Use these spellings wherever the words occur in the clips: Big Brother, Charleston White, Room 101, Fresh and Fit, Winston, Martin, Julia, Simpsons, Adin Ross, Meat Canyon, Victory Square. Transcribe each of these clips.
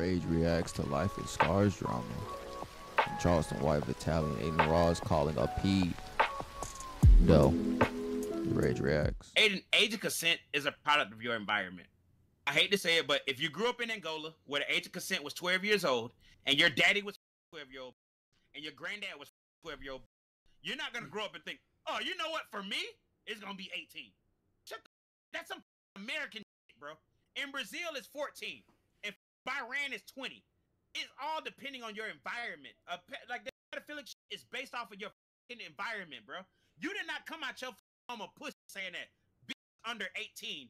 rage reacts to life and scars drama. From Charleston White, Italian Adin Ross calling up P. No. Rage reacts. Age of consent is a product of your environment. I hate to say it, but if you grew up in Angola where the age of consent was 12 years old and your daddy was 12-year-old and your granddad was 12-year-old, you're not going to grow up and think, oh, you know what? For me, it's going to be 18. That's some American shit, bro. In Brazil, it's 14. In Bahrain, it's 20. It's all depending on your environment. Like, the pedophilic shit is based off of your environment, bro. You did not come out your home a pussy saying that bitches under 18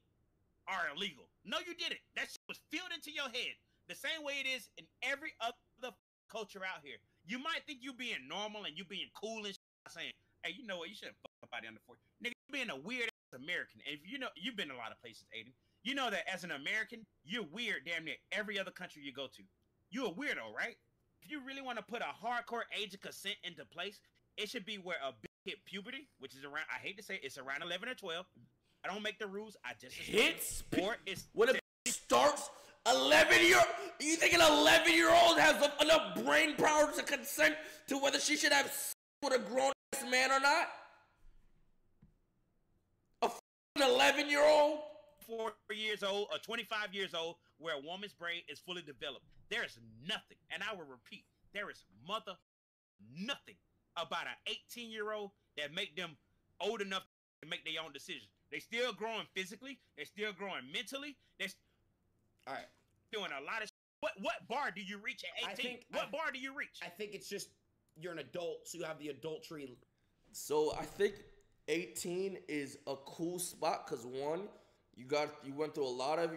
are illegal. No, you didn't. That shit was filled into your head. The same way it is in every other culture out here. You might think you being normal and you being cool and shit, saying, hey, you know what? You shouldn't fuck somebody under 40. Nigga, you being a weird-ass American. And if you know, you've been in a lot of places, Aiden. You know that as an American, you're weird damn near every other country you go to. You're a weirdo, right? If you really want to put a hardcore age of consent into place, it should be where a bitch hit puberty, which is around, I hate to say it, it's around 11 or 12. I don't make the rules. I just hits. Or it's what it starts 11 year. You think an 11-year-old has enough brain power to consent to whether she should have sex with a grown ass man or not? A fucking 11-year-old, 4 years old, or 25 years old, where a woman's brain is fully developed. There is nothing, and I will repeat, there is mother nothing about an 18-year-old that make them old enough to make their own decisions. They still growing physically. They still growing mentally. They all right doing a lot of. What bar do you reach at 18? What bar do you reach? I think it's just you're an adult, so you have the adultery. So I think 18 is a cool spot because one, you went through a lot of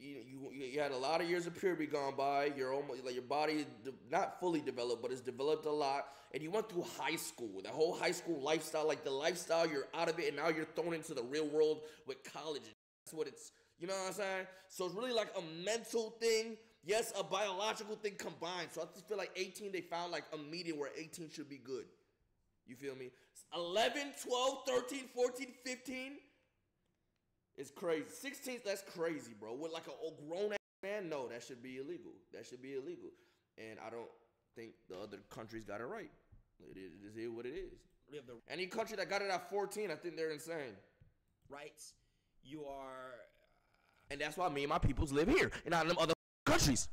you had a lot of years of puberty gone by. You're almost like your body not fully developed, but it's developed a lot. And you went through high school, the whole high school lifestyle, like the lifestyle, you're out of it, and now you're thrown into the real world with college. That's what it's, you know what I'm saying? So it's really like a mental thing, yes, a biological thing combined. So I just feel like 18, they found like a medium where 18 should be good. You feel me? 11, 12, 13, 14, 15 is crazy. 16, that's crazy, bro. With like a grown-ass man, no, that should be illegal. That should be illegal. And I don't think the other countries got it right. It is what it is. We have the any country that got it at 14, I think they're insane. Rights, you are, and that's why me and my peoples live here and not in them other countries.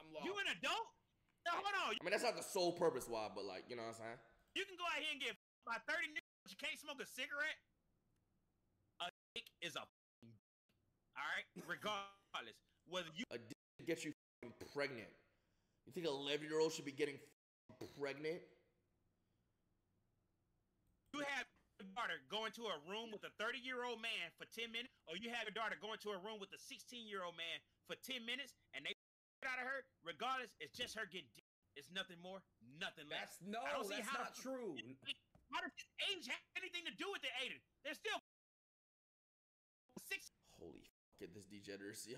I'm lost. You an adult? No, hold on. I mean, that's not the sole purpose why, but like, you know what I'm saying? You can go out here and get by 30 niggas, but you can't smoke a cigarette. A dick is a dick. All right, regardless whether you a dick gets you pregnant. You think an 11-year-old should be getting pregnant? You have your daughter go into a room with a 30-year-old man for 10 minutes, or you have your daughter go into a room with a 16-year-old man for 10 minutes, and they out of her, regardless, it's just her getting dick. It's nothing more, nothing less. That's, no, I don't see that's how not true. How does age have anything to do with it, Aiden? They're still six. Holy fuck, this degeneracy.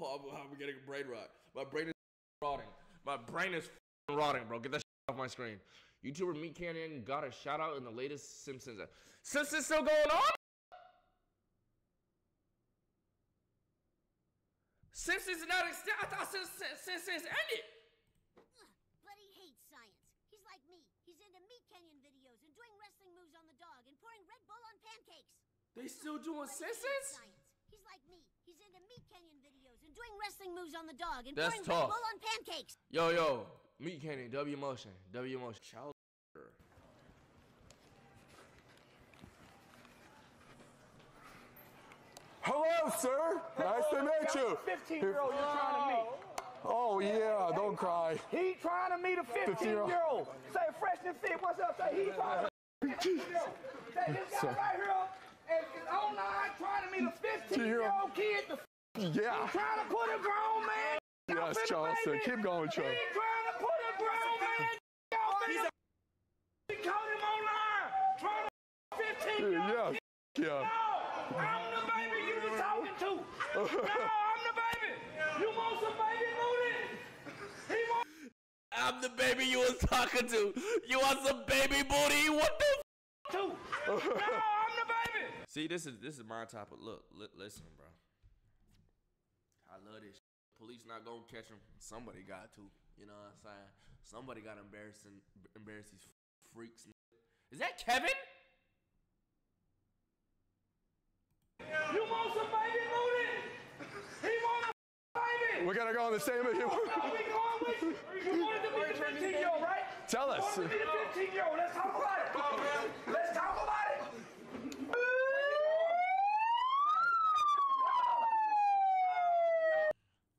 Oh, I'm getting a brain rot. My brain is rotting. My brain is rotting, bro. Get that shit off my screen. YouTuber Meat Canyon got a shout out in the latest Simpsons. Simpsons still going on? Simpsons not extended. I thought Simpsons ended. But he hates science. He's like me. He's into Meat Canyon videos and doing wrestling moves on the dog and pouring Red Bull on pancakes. They still doing Simpsons? He's like me. He's into Meat Canyon videos and doing wrestling moves on the dog and pouring Red Bull on pancakes. Yo, Meat Canyon, W motion. Child. Hello, sir. Nice to meet you. 15-year-old you're trying to meet. Oh yeah, don't cry. He trying to meet a 15-year-old. Say Fresh and Fit, what's up? Say he trying to meet a 15-year-old. Say this guy right here. It's online trying to meet a 15-year-old kid. Yeah. Trying to put a grown man. Yes, Charleston. Keep going, Charleston. He trying to put a grown man. He caught him online. Trying to 15-year-old. Yeah. No, I'm the baby you were talking to. No, I'm the baby. You want some baby booty? I'm the baby you was talking to. You want some baby booty? What the f***? No, I'm the baby. See, this is my type of look. Listen, bro. I love this. police not gonna catch him. Somebody got to. You know what I'm saying? Somebody got to embarrass these freaks. Is that Kevin? You want some baby booty? He want a baby. We're gonna go on the same with you. Are we going with you? You wanted to be the 15-year-old, right? Tell us. You wanted to be the 15-year-old. Let's talk about it. Oh, man. Let's talk about it.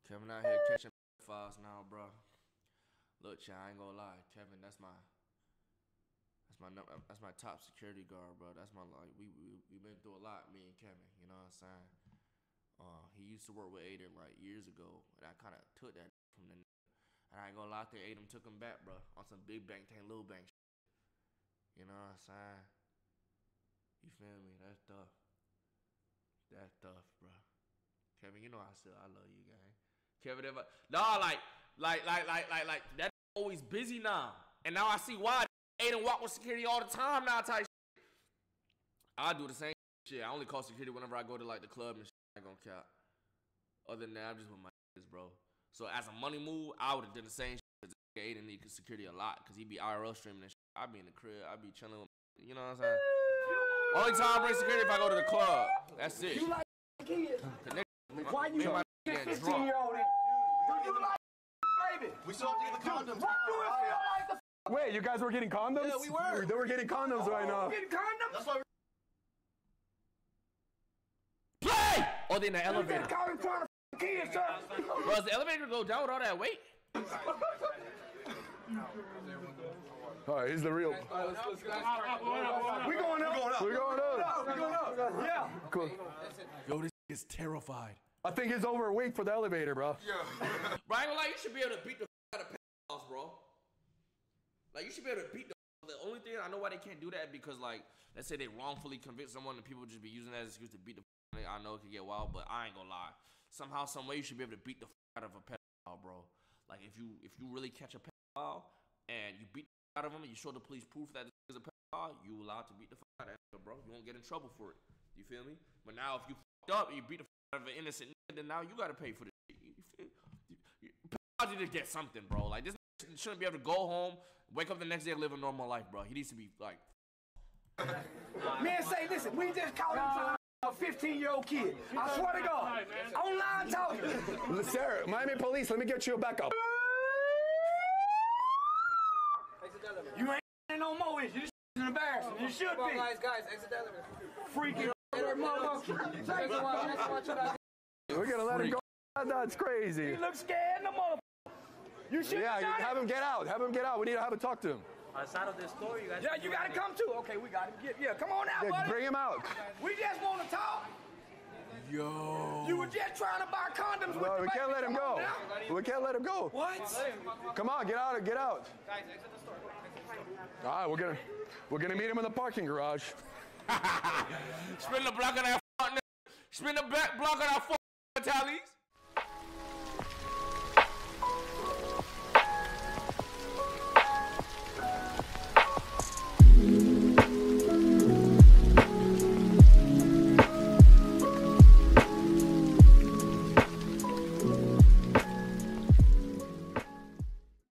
Kevin out here catching files now, bro. Look, y'all, I ain't gonna lie, Kevin, that's my top security guard, bro. That's my, like, we been through a lot, me and Kevin. You know what I'm saying? He used to work with Adin like years ago, and I kind of took that from the. And I ain't gonna lie, there Adin took him back, bro, on some big bank tank, little bank. You know what I'm saying? You feel me? That's tough. That's tough, bro. Kevin, you know I love you, gang. Kevin, ever nah, like that always busy now, and now I see why Adin walk with security all the time now. Type shit. I do the same shit. I only call security whenever I go to like the club and shit. I ain't gonna count. Other than that, I'm just with my niggas, bro. So as a money move, I would have done the same shit because Adin need security a lot because he be IRL streaming and shit. I be in the crib, I be chilling with my, you know what I'm saying. Only time I bring security if I go to the club. That's it. You like kids? Why you? Get 15-year-old in. Do you like baby? We still have to get the condoms. What do it feel like the f? Wait, you guys were getting condoms? Yeah, we were. They were getting condoms right now. Getting condoms? That's why we're play! Oh, they in the elevator. You're calling trying to f kids, sir. Bro, is the elevator go down with all that weight? All right, he's the real. We're going up. We're going up. We're going up. We're going up. Yeah. Cool. Yo, this is terrified. I think he's overweight for the elevator, bro. Yeah. Bro, I ain't gonna lie, you should be able to beat the f out of pedophiles, bro. Like, you should be able to beat the f. The only thing I know why they can't do that because, like, let's say they wrongfully convict someone and people just be using that as an excuse to beat the f. I know it could get wild, but I ain't gonna lie. Somehow, some way, you should be able to beat the f out of a pedophile, bro. Like, if you really catch a pedophile and you beat the f out of him and you show the police proof that this is a pedophile, you allowed to beat the f out of him, bro. You won't get in trouble for it. You feel me? But now, if you f***ed up and you beat the f of an innocent nigga, then now you gotta pay for the shit. You feel? You just get something, bro. Like, this shouldn't be able to go home, wake up the next day and live a normal life, bro. He needs to be, like... Man, say, listen, we just caught him a 15-year-old kid. I swear to God. Online talking. Sir, Miami police, let me get you a backup. You ain't no more, is you? This is embarrassing. You should be. Guys, exit the elevator. Freaking... We're gonna let him go. That's crazy. He looks scared, the motherfucker. You should. Yeah, have him get out. Have him get out. We need to have a talk to him. Outside of this store, you guys. Yeah, you gotta come too. Okay, we got him. Yeah, come on out, buddy. Bring him out. We just want to talk. Yo. You were just trying to buy condoms with the baby. We can't let him go. We can't let him go. What? Come on, get out. Get out. Guys, exit the store. All right, we're gonna meet him in the parking garage. Spin the block on that. Spin the back block on that. Tallies.